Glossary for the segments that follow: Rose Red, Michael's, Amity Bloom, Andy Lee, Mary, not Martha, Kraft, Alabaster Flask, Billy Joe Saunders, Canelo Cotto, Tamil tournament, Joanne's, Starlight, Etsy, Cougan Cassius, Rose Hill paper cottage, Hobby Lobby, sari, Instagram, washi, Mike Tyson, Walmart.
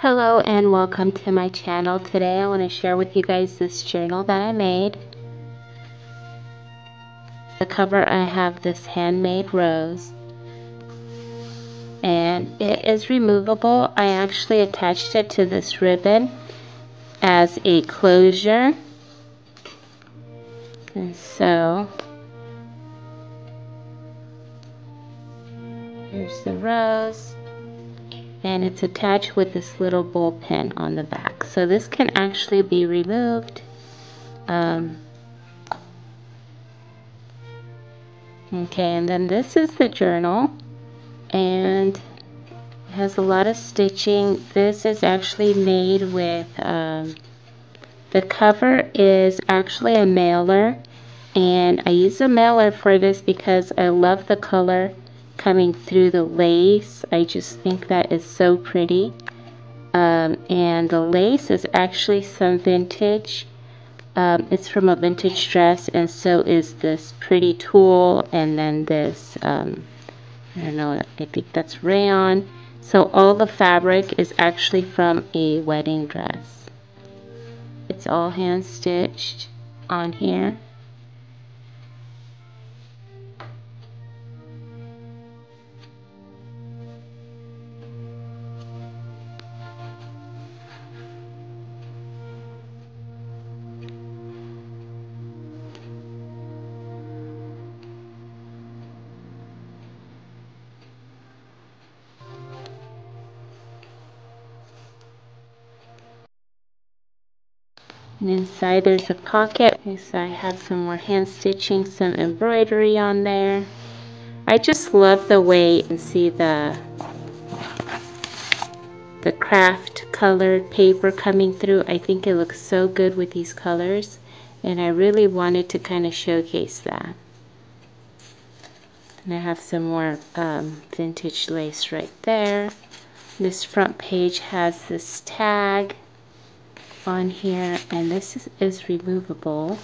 Hello and welcome to my channel. Today I want to share with you guys this journal that I made. The cover, I have this handmade rose and it is removable. I actually attached it to this ribbon as a closure, and so here's the rose. And it's attached with this little ball pin on the back, so this can actually be removed. Okay, and then this is the journal, and it has a lot of stitching. This is actually made with the cover is actually a mailer, and I use a mailer for this because I love the color coming through the lace. I just think that is so pretty, and the lace is actually some vintage. It's from a vintage dress, and so is this pretty tulle, and then this I don't know, I think that's rayon. So all the fabric is actually from a wedding dress. It's all hand stitched on here. And inside there's a pocket. Okay, so I have some more hand stitching, some embroidery on there. I just love the way you can see the craft colored paper coming through. I think it looks so good with these colors, and I really wanted to kind of showcase that. And I have some more vintage lace right there. This front page has this tag on here, and this is removable.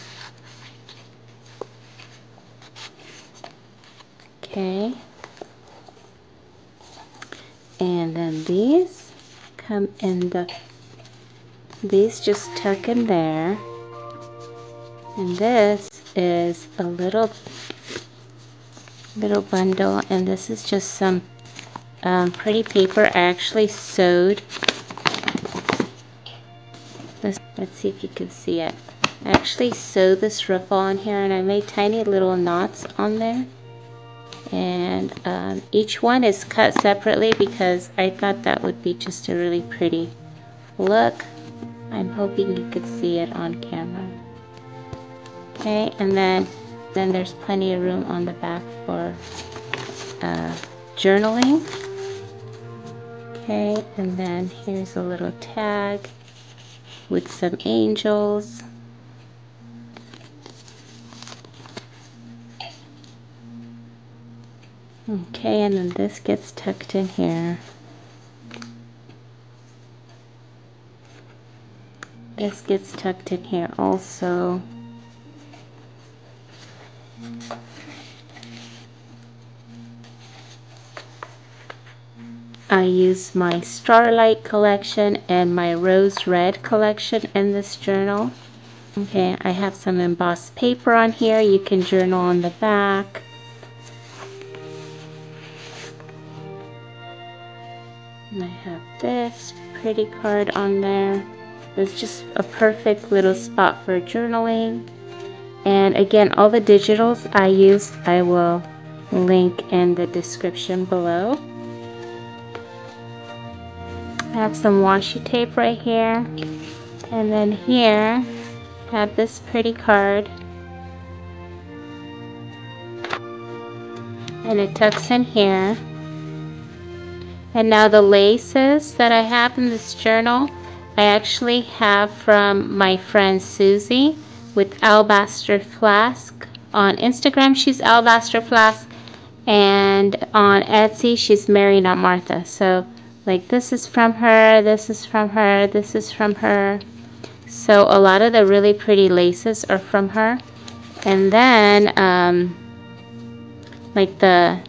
Okay, and then these come in these just tuck in there, and this is a little bundle, and this is just some pretty paper I actually sewed. Let's see if you can see it. I actually sewed this ruffle on here, and I made tiny little knots on there, and each one is cut separately because I thought that would be just a really pretty look. I'm hoping you could see it on camera. Okay, and then there's plenty of room on the back for journaling. Okay, and then here's a little tag with some angels. Okay, and then this gets tucked in here. This gets tucked in here also. I use my Starlight collection and my Rose Red collection in this journal. Okay, I have some embossed paper on here. You can journal on the back. And I have this pretty card on there. It's just a perfect little spot for journaling. And again, all the digitals I used, I will link in the description below. I have some washi tape right here, and then here I have this pretty card, and it tucks in here. And now the laces that I have in this journal, I actually have from my friend Susie with Alabaster Flask. On Instagram she's Alabaster Flask, and on Etsy she's Mary, Not Martha. So like this is from her, this is from her, this is from her. So a lot of the really pretty laces are from her. And then like the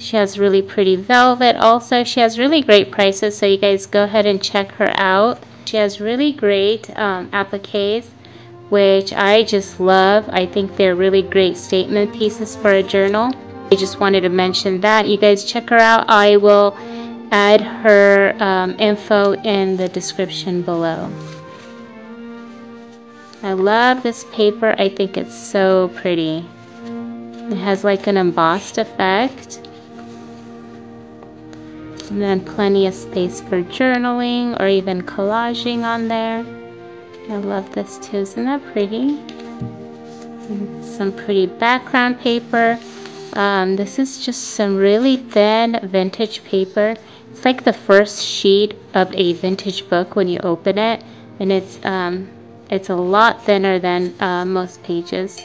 She has really pretty velvet. Also, she has really great prices, so you guys go ahead and check her out. She has really great appliques, which I just love. I think they're really great statement pieces for a journal. I just wanted to mention that. You guys check her out. I will add her info in the description below. I love this paper. I think it's so pretty. It has like an embossed effect. And then plenty of space for journaling or even collaging on there. I love this too. Isn't that pretty? Some pretty background paper. This is just some really thin vintage paper. It's like the first sheet of a vintage book when you open it. And it's a lot thinner than most pages.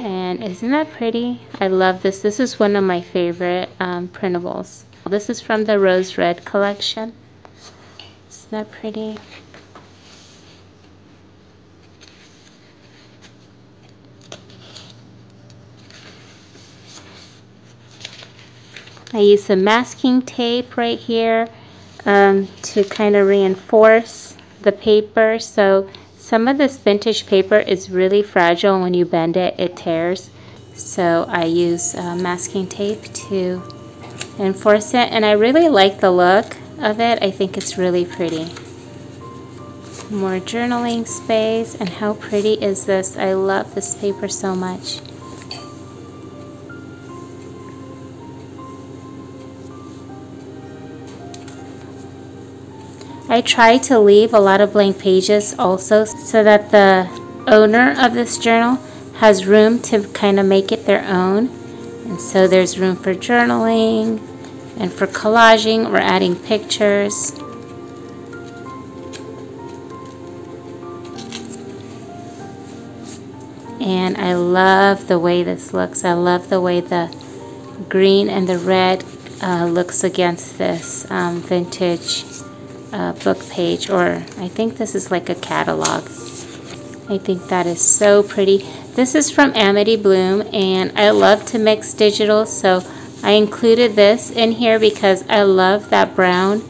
And isn't that pretty? I love this. This is one of my favorite printables. This is from the Rose Red collection. Isn't that pretty? I use some masking tape right here to kind of reinforce the paper. So some of this vintage paper is really fragile, and when you bend it, it tears. So I use masking tape to enforce it, and I really like the look of it. I think it's really pretty. More journaling space, and how pretty is this? I love this paper so much. I try to leave a lot of blank pages also so that the owner of this journal has room to kind of make it their own. And so there's room for journaling and for collaging or adding pictures. And I love the way this looks. I love the way the green and the red looks against this vintage book page, or I think this is like a catalog. I think that is so pretty. This is from Amity Bloom, and I love to mix digital, so I included this in here because I love that brown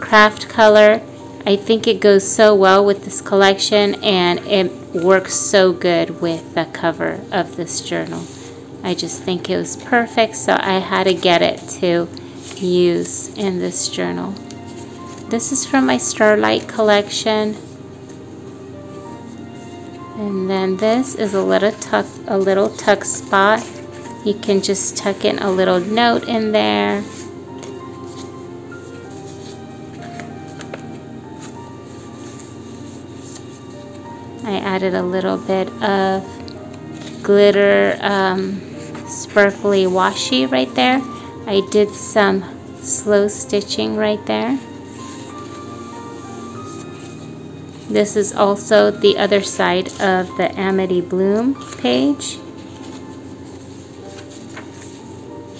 craft color. I think it goes so well with this collection, and it works so good with the cover of this journal. I just think it was perfect, so I had to get it to use in this journal. This is from my Starlight collection. And then this is a little tuck spot. You can just tuck in a little note in there. I added a little bit of glitter sparkly washi right there. I did some slow stitching right there. This is also the other side of the Amity Bloom page.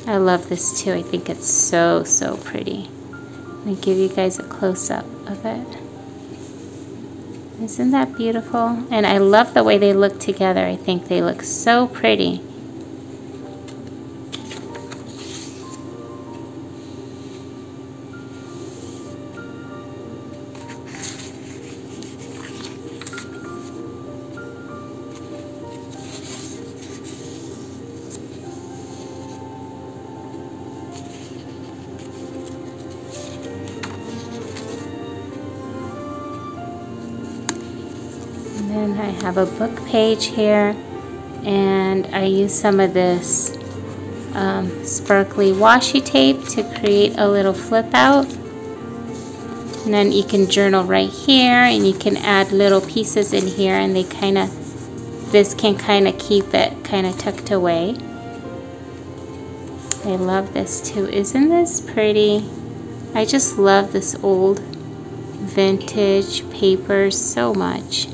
I love this too. I think it's so pretty. Let me give you guys a close-up of it. Isn't that beautiful? And I love the way they look together. I think they look so pretty. And I have a book page here, and I use some of this sparkly washi tape to create a little flip out. And then you can journal right here, and you can add little pieces in here, and they kind of, this can kind of keep it kind of tucked away. I love this too. Isn't this pretty? I just love this old vintage paper so much.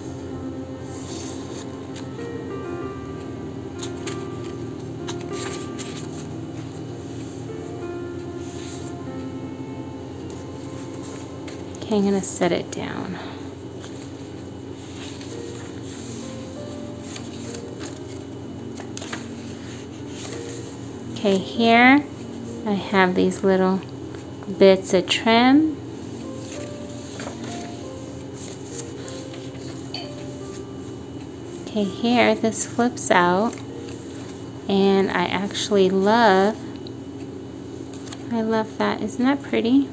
I'm gonna set it down. Okay, here I have these little bits of trim. Okay, here this flips out, and I actually love, that. Isn't that pretty?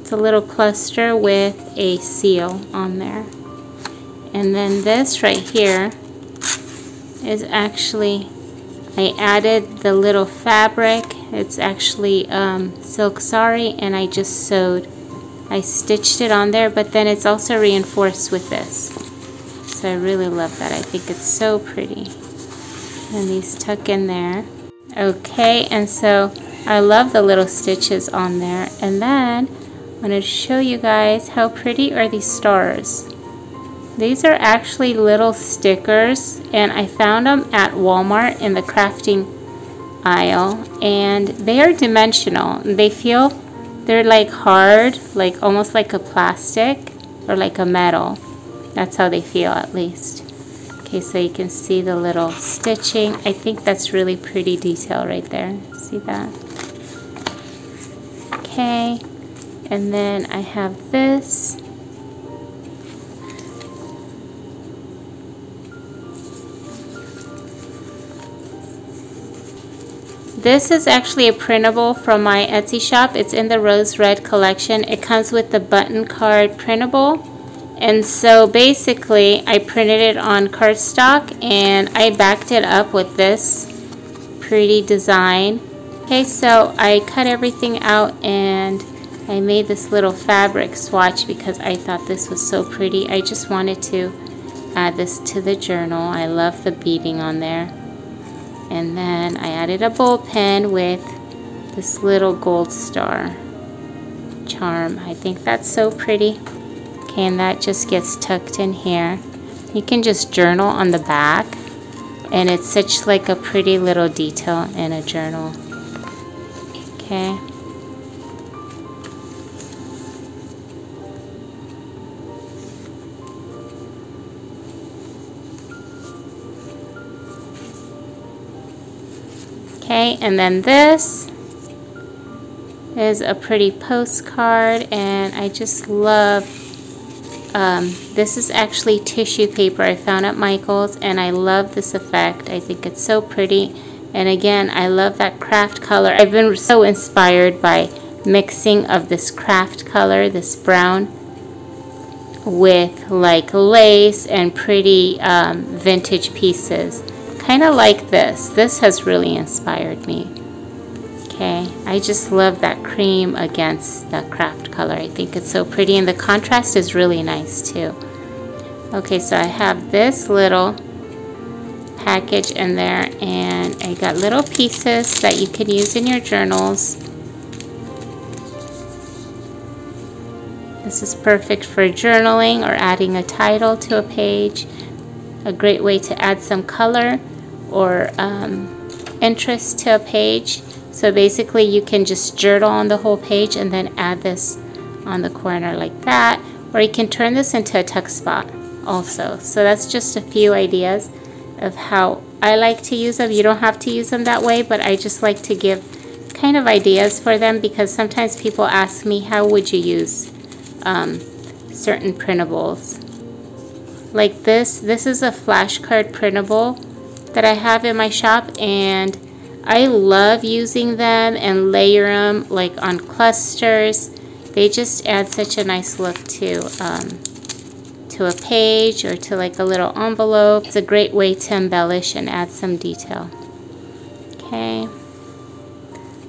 It's a little cluster with a seal on there. And then this right here is actually, I added the little fabric. It's actually silk sari, and I just sewed. I stitched it on there, but then it's also reinforced with this. So I really love that. I think it's so pretty. And these tuck in there. Okay, and so I love the little stitches on there. And then I'm going to show you guys how pretty are these stars. These are actually little stickers, and I found them at Walmart in the crafting aisle, and they are dimensional. They feel, they're like hard, like almost like a plastic or like a metal. That's how they feel, at least. Okay, so you can see the little stitching. I think that's really pretty detail right there. See that? Okay, and then I have this. This is actually a printable from my Etsy shop. It's in the Rose Red collection. It comes with the button card printable. And so basically I printed it on cardstock and I backed it up with this pretty design. Okay, so I cut everything out and I made this little fabric swatch because I thought this was so pretty. I just wanted to add this to the journal. I love the beading on there. And then I added a ballpen with this little gold star charm. I think that's so pretty. Okay, and that just gets tucked in here. You can just journal on the back, and it's such like a pretty little detail in a journal. Okay. Okay, and then this is a pretty postcard, and I just love, this is actually tissue paper I found at Michael's, and I love this effect. I think it's so pretty, and again, I love that craft color. I've been so inspired by mixing of this craft color, this brown, with like lace and pretty vintage pieces. Kind of like this. This has really inspired me. Okay, I just love that cream against the craft color. I think it's so pretty, and the contrast is really nice too. Okay, so I have this little package in there, and I got little pieces that you can use in your journals. This is perfect for journaling or adding a title to a page. A great way to add some color or interest to a page. So basically you can just journal on the whole page and then add this on the corner like that, or you can turn this into a tuck spot also. So that's just a few ideas of how I like to use them. You don't have to use them that way, but I just like to give kind of ideas for them, because sometimes people ask me, how would you use certain printables? Like this is a flashcard printable that I have in my shop, and I love using them and layer them like on clusters. They just add such a nice look to a page or to like a little envelope. It's a great way to embellish and add some detail. Okay,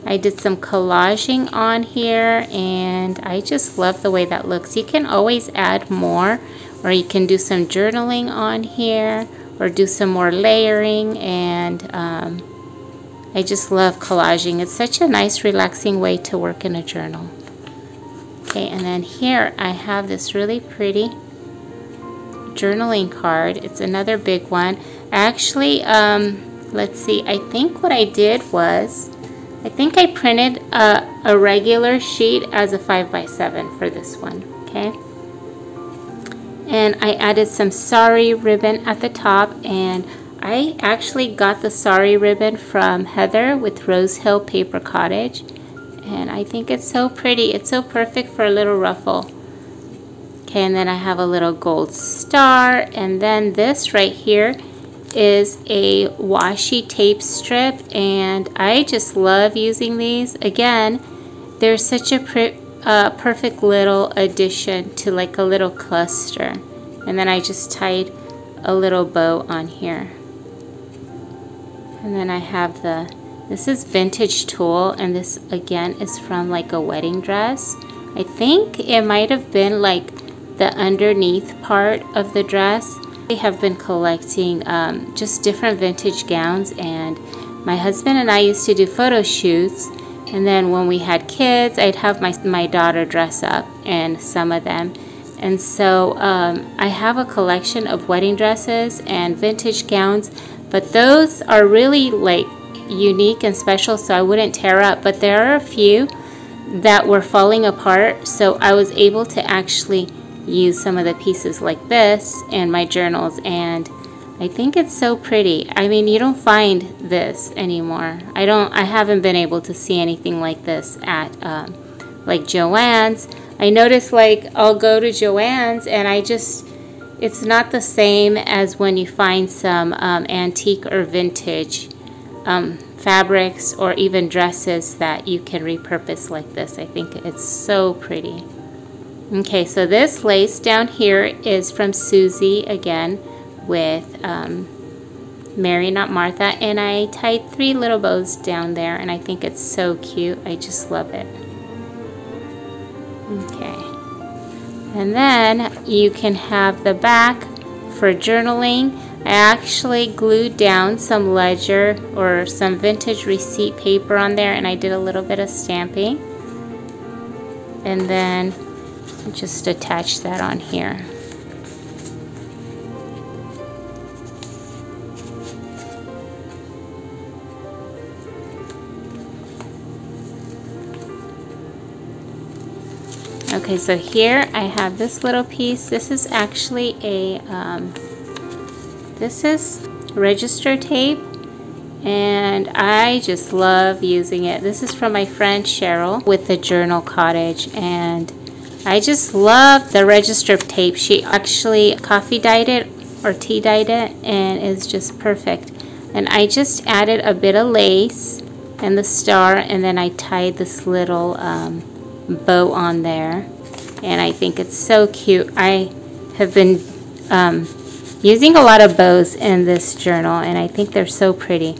I did some collaging on here, and I just love the way that looks. You can always add more, or you can do some journaling on here, or do some more layering, and I just love collaging. It's such a nice relaxing way to work in a journal. Okay, and then here I have this really pretty journaling card. It's another big one. Actually, let's see, I think what I did was, I think I printed a regular sheet as a 5x7 for this one, okay? And I added some sari ribbon at the top, and I actually got the sari ribbon from Heather with Rose Hill Paper Cottage. And I think it's so pretty. It's so perfect for a little ruffle. Okay, and then I have a little gold star. And then this right here is a washi tape strip, and I just love using these. Again, they're such a perfect little addition to like a little cluster. And then I just tied a little bow on here. And then I have the, this is vintage tulle, and this again is from like a wedding dress. I think it might have been like the underneath part of the dress. We have been collecting just different vintage gowns, and my husband and I used to do photo shoots, and then when we had kids I'd have my daughter dress up and some of them. And so I have a collection of wedding dresses and vintage gowns, but those are really like unique and special, so I wouldn't tear up. But there are a few that were falling apart, so I was able to actually use some of the pieces like this in my journals, and I think it's so pretty. I mean, you don't find this anymore. I haven't been able to see anything like this at like Joanne's. I notice like I'll go to Joanne's and it's not the same as when you find some antique or vintage fabrics or even dresses that you can repurpose like this. I think it's so pretty. Okay, so this lace down here is from Susie again with Mary, Not Martha, and I tied three little bows down there, and I think it's so cute. I just love it. Okay, and then you can have the back for journaling. I actually glued down some ledger or some vintage receipt paper on there, and I did a little bit of stamping. And then just attach that on here. Okay, so here I have this little piece. This is actually a this is register tape, and I just love using it. This is from my friend Cheryl with the Journal Cottage, and I just love the register tape. She actually coffee dyed it or tea dyed it, and it's just perfect. And I just added a bit of lace and the star, and then I tied this little bow on there, and I think it's so cute. I have been using a lot of bows in this journal, and I think they're so pretty.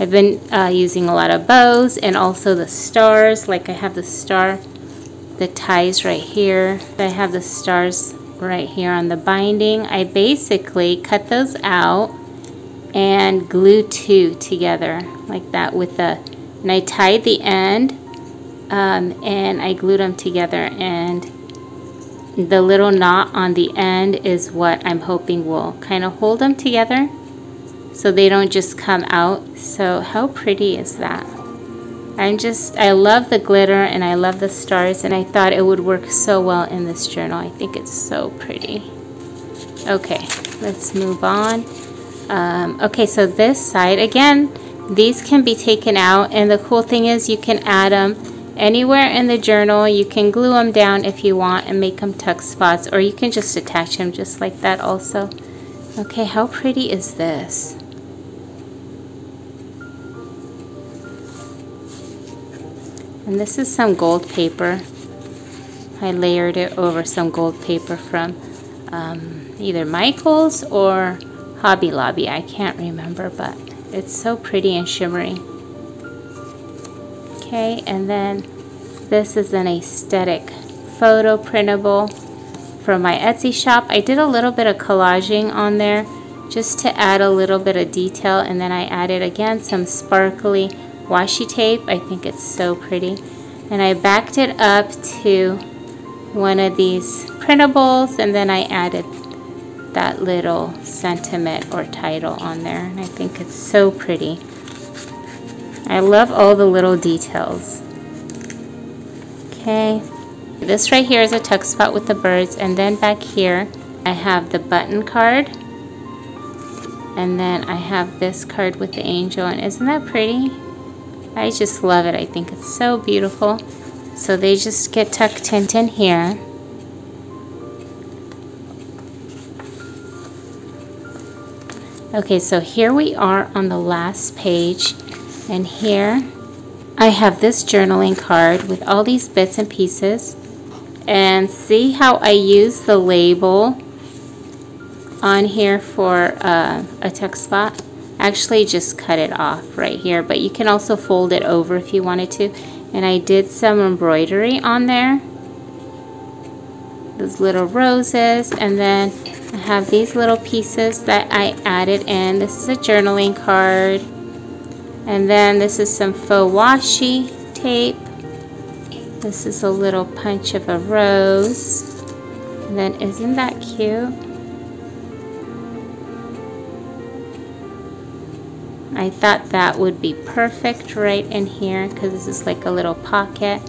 I've been using a lot of bows and also the stars. Like I have the star, the ties right here. I have the stars right here on the binding. I basically cut those out and glue two together like that with a, and I tied the end and I glued them together, and the little knot on the end is what I'm hoping will kind of hold them together so they don't just come out. So how pretty is that? I love the glitter, and I love the stars, and I thought it would work so well in this journal. I think it's so pretty. Okay, let's move on. Okay, so this side, again, these can be taken out, and the cool thing is you can add them anywhere in the journal. You can glue them down if you want and make them tuck spots, or you can just attach them just like that also. Okay, how pretty is this? And this is some gold paper. I layered it over some gold paper from either Michael's or Hobby Lobby. I can't remember, but it's so pretty and shimmery. Okay, and then this is an aesthetic photo printable from my Etsy shop. I did a little bit of collaging on there just to add a little bit of detail, and then I added again some sparkly washi tape. I think it's so pretty, and I backed it up to one of these printables, and then I added that little sentiment or title on there, and I think it's so pretty. I love all the little details. Okay, this right here is a tuck spot with the birds, and then back here I have the button card, and then I have this card with the angel, and isn't that pretty? I just love it. I think it's so beautiful. So they just get tucked in here. Okay, so here we are on the last page, and here I have this journaling card with all these bits and pieces, and see how I use the label on here for a tuck spot. Actually just cut it off right here, but you can also fold it over if you wanted to. And I did some embroidery on there, those little roses, and then I have these little pieces that I added in. This is a journaling card. And then this is some faux washi tape. This is a little punch of a rose. And then isn't that cute? I thought that would be perfect right in here because this is like a little pocket.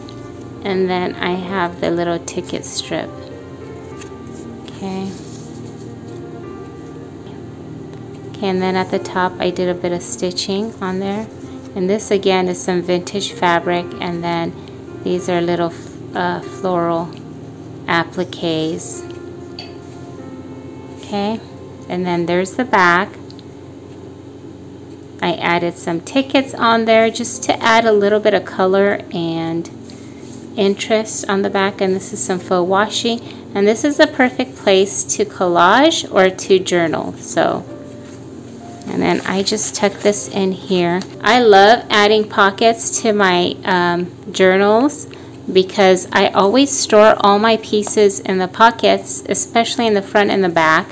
And then I have the little ticket strip. Okay. And then at the top I did a bit of stitching on there, and this again is some vintage fabric, and then these are little floral appliques. Okay, and then there's the back. I added some tickets on there just to add a little bit of color and interest on the back, and this is some faux washi, and this is the perfect place to collage or to journal. So and then I just tuck this in here. I love adding pockets to my journals because I always store all my pieces in the pockets, especially in the front and the back.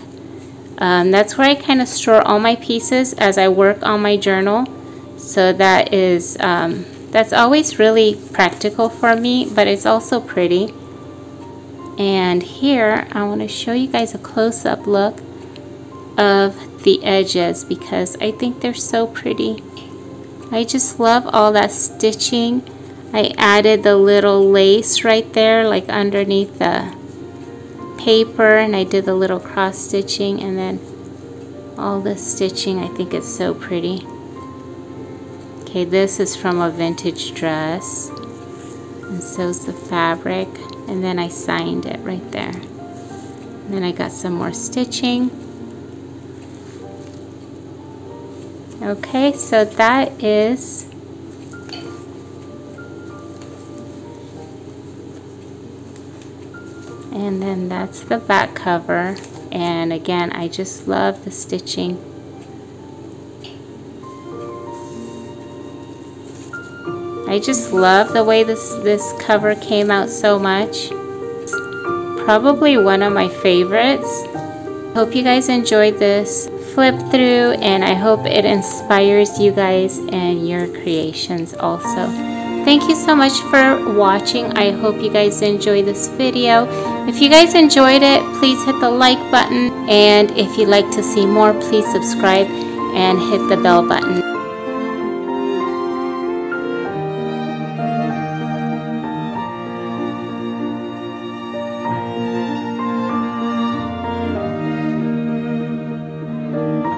That's where I kind of store all my pieces as I work on my journal. So that is, that's always really practical for me, but it's also pretty. And here, I want to show you guys a close-up look of the edges because I think they're so pretty. I just love all that stitching. I added the little lace right there, like underneath the paper, and I did the little cross stitching, and then all the stitching. I think it's so pretty. Okay, this is from a vintage dress, and so's the fabric, and then I signed it right there. And then I got some more stitching. Okay, so that is and then that's the back cover, and again I just love the stitching. I just love the way this cover came out so much. Probably one of my favorites. Hope you guys enjoyed this flip through, and I hope it inspires you guys and your creations also. Thank you so much for watching. I hope you guys enjoy this video. If you guys enjoyed it, please hit the like button, and if you'd like to see more, please subscribe and hit the bell button.